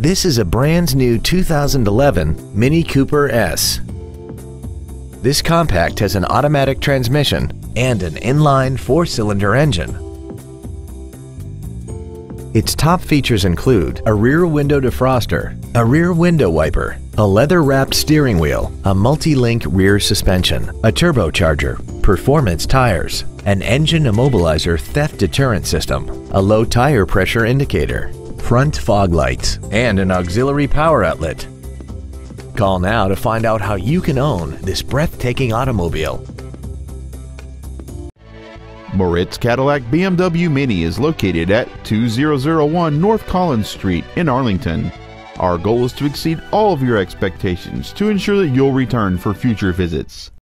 This is a brand new 2011 Mini Cooper S. This compact has an automatic transmission and an inline four-cylinder engine. Its top features include a rear window defroster, a rear window wiper, a leather-wrapped steering wheel, a multi-link rear suspension, a turbocharger, performance tires, an engine immobilizer theft deterrent system, a low tire pressure indicator, front fog lights, and an auxiliary power outlet. Call now to find out how you can own this breathtaking automobile. Moritz Cadillac BMW Mini is located at 2001 North Collins Street in Arlington. Our goal is to exceed all of your expectations to ensure that you'll return for future visits.